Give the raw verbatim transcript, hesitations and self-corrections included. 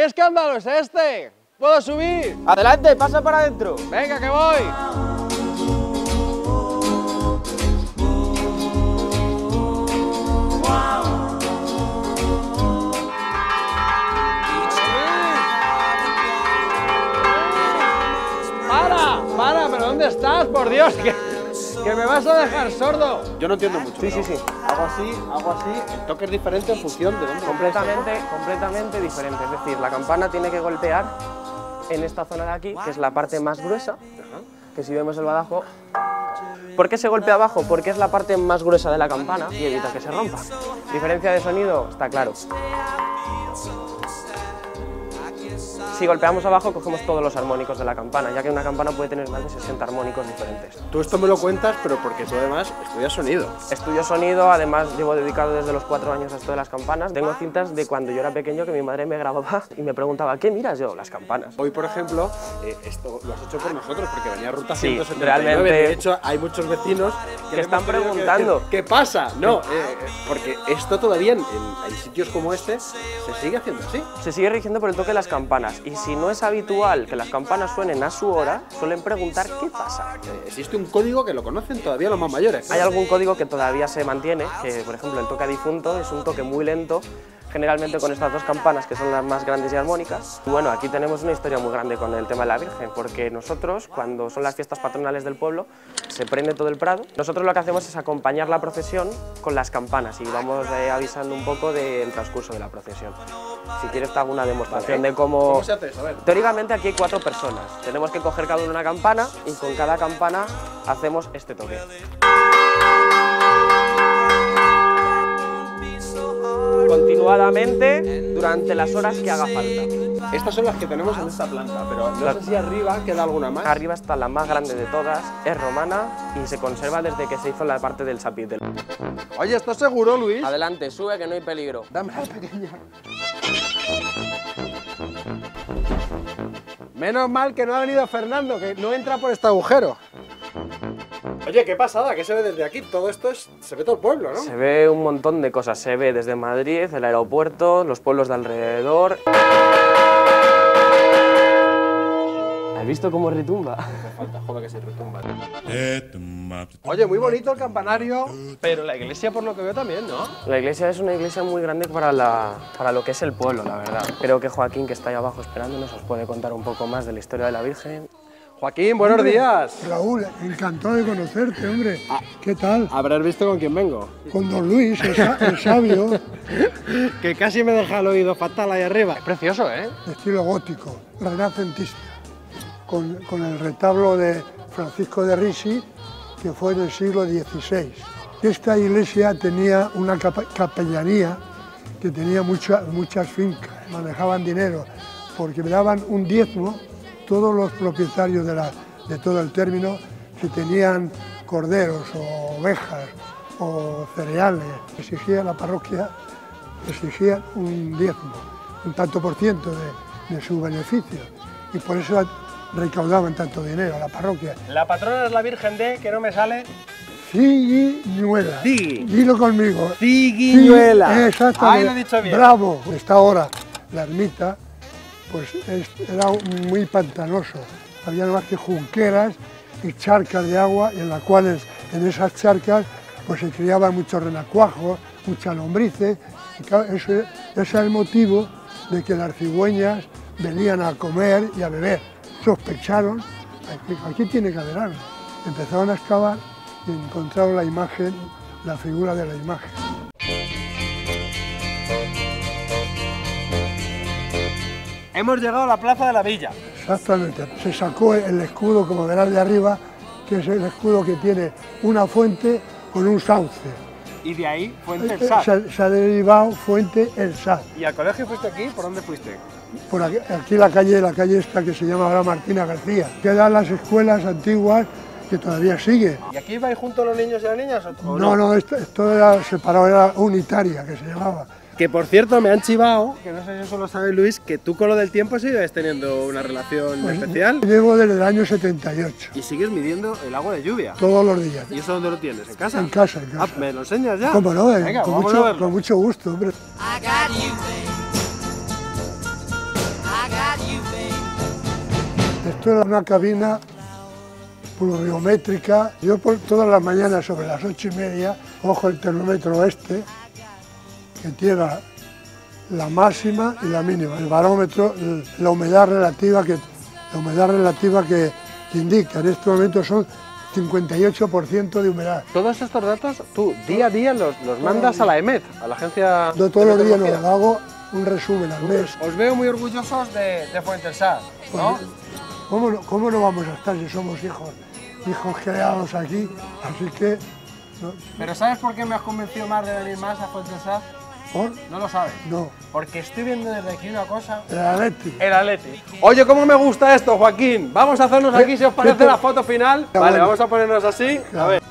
¿Qué escándalo es este? ¿Puedo subir? Adelante, pasa para adentro. Venga, que voy. ¿Dónde estás? Por Dios, que, que me vas a dejar sordo. Yo no entiendo mucho. Sí, sí, sí. Hago así, hago así. El toque es diferente en función de dónde. Completamente, completamente diferente. Es decir, la campana tiene que golpear en esta zona de aquí, que es la parte más gruesa, que si vemos el badajo... ¿Por qué se golpea abajo? Porque es la parte más gruesa de la campana y evita que se rompa. Diferencia de sonido, está claro. Si golpeamos abajo, cogemos todos los armónicos de la campana, ya que una campana puede tener más de sesenta armónicos diferentes. Tú esto me lo cuentas, pero porque tú además estudias sonido. Estudio sonido, además llevo dedicado desde los cuatro años a esto de las campanas. Tengo cintas de cuando yo era pequeño que mi madre me grababa y me preguntaba, ¿qué miras yo? Las campanas. Hoy, por ejemplo, eh, esto lo has hecho por nosotros, porque venía Ruta ciento setenta y nueve. Sí, realmente. De hecho, hay muchos vecinos que, que están preguntando. Que, ¿qué pasa? No, eh, porque esto todavía en, en, en sitios como este se sigue haciendo así. Se sigue rigiendo por el toque de las campanas. Y si no es habitual que las campanas suenen a su hora, suelen preguntar qué pasa. Existe un código que lo conocen todavía los más mayores. Hay algún código que todavía se mantiene, que por ejemplo el toque a difunto es un toque muy lento, generalmente con estas dos campanas que son las más grandes y armónicas. Bueno, aquí tenemos una historia muy grande con el tema de la Virgen, porque nosotros, cuando son las fiestas patronales del pueblo, se prende todo el prado. Nosotros lo que hacemos es acompañar la procesión con las campanas y vamos eh, avisando un poco del transcurso de la procesión. Si quieres, te hago una demostración vale. de cómo... ¿Cómo se hace eso? A ver. Teóricamente aquí hay cuatro personas. Tenemos que coger cada uno una campana y con cada campana hacemos este toque. Continuadamente durante las horas que haga falta. Estas son las que tenemos en esta planta, pero no la... sé si arriba queda alguna más. Arriba está la más grande de todas, es romana y se conserva desde que se hizo la parte del chapitel. Oye, ¿estás seguro, Luis? Adelante, sube que no hay peligro. Dame la pequeña. Menos mal que no ha venido Fernando, que no entra por este agujero. Oye, qué pasada, ¿qué se ve desde aquí? Todo esto es, se ve todo el pueblo, ¿no? Se ve un montón de cosas, se ve desde Madrid, el aeropuerto, los pueblos de alrededor. ¿Has visto cómo retumba? Me falta, joder, que se retumba. Oye, muy bonito el campanario, pero la iglesia por lo que veo también, ¿no? La iglesia es una iglesia muy grande para, la, para lo que es el pueblo, la verdad. Creo que Joaquín, que está ahí abajo esperándonos, os puede contar un poco más de la historia de la Virgen. Joaquín, buenos hombre, días. Raúl, encantado de conocerte, hombre. Ah, ¿qué tal? Habrás visto con quién vengo. Con don Luis, el, el sabio. Que casi me deja el oído fatal ahí arriba. Es precioso, ¿eh? Estilo gótico, renacentista. Con, con el retablo de Francisco de Rizi, que fue en el siglo dieciséis. Esta iglesia tenía una capa, capellanía que tenía mucha, muchas fincas, manejaban dinero, porque me daban un diezmo. Todos los propietarios de, la, de todo el término, si tenían corderos o ovejas o cereales, exigía la parroquia, exigía un diezmo, un tanto por ciento de, de su beneficio, y por eso recaudaban tanto dinero a la parroquia. La patrona es la Virgen de, que no me sale... Cigüeñuela. Sí. Dilo conmigo. Cigüeñuela. Sí, exactamente. Ahí lo he dicho bien. Bravo. Está ahora la ermita. Pues era muy pantanoso, había más que junqueras y charcas de agua, en las cuales, en esas charcas, pues se criaban muchos renacuajos, muchas lombrices, y claro, ese, ese es el motivo de que las cigüeñas venían a comer y a beber. Sospecharon, aquí, aquí tiene que haber algo. Empezaron a excavar y encontraron la imagen, la figura de la imagen. Hemos llegado a la Plaza de la Villa. Exactamente. Se sacó el escudo, como verás de arriba, que es el escudo que tiene una fuente con un sauce. Y de ahí, Fuente el Saz. Se, se ha derivado Fuente el Saz. ¿Y al colegio fuiste aquí? ¿Por dónde fuiste? Por aquí, aquí la calle, la calle esta que se llama ahora Martina García. Quedan las escuelas antiguas que todavía siguen. ¿Y aquí vais juntos los niños y las niñas? ¿O no, no, no esto, esto era separado, era unitaria, que se llamaba. Que por cierto me han chivado, que no sé si eso lo sabe Luis, que tú con lo del tiempo sigues teniendo una relación pues especial. Llevo desde el año setenta y ocho. ¿Y sigues midiendo el agua de lluvia? Todos los días. ¿Y eso dónde lo tienes? ¿En casa? En casa, en casa. Ah, ¿me lo enseñas ya? Cómo no, Venga, con, mucho, con mucho gusto, hombre. Esto era una cabina pluviométrica. Yo por todas las mañanas sobre las ocho y media cojo el termómetro este, que tiene la máxima y la mínima, el barómetro, la humedad relativa que, la humedad relativa que, que indica. En este momento son cincuenta y ocho por ciento de humedad. Todos estos datos tú día a día los, los mandas a la EMET, a la agencia... No todos los días, no, lo hago un resumen al mes. Os veo muy orgullosos de, de Fuente el Saz, ¿no? Pues, ¿cómo no, ¿cómo no vamos a estar si somos hijos, hijos creados aquí? Así que... No. Pero ¿sabes por qué me has convencido más de venir más a Fuente el Saz? ¿Por? No lo sabes. No. Porque estoy viendo desde aquí una cosa... El Atleti. El Atleti. Oye, cómo me gusta esto, Joaquín. Vamos a hacernos aquí, si os parece, te... la foto final. Ya, vale, bueno. Vamos a ponernos así. Claro. A ver.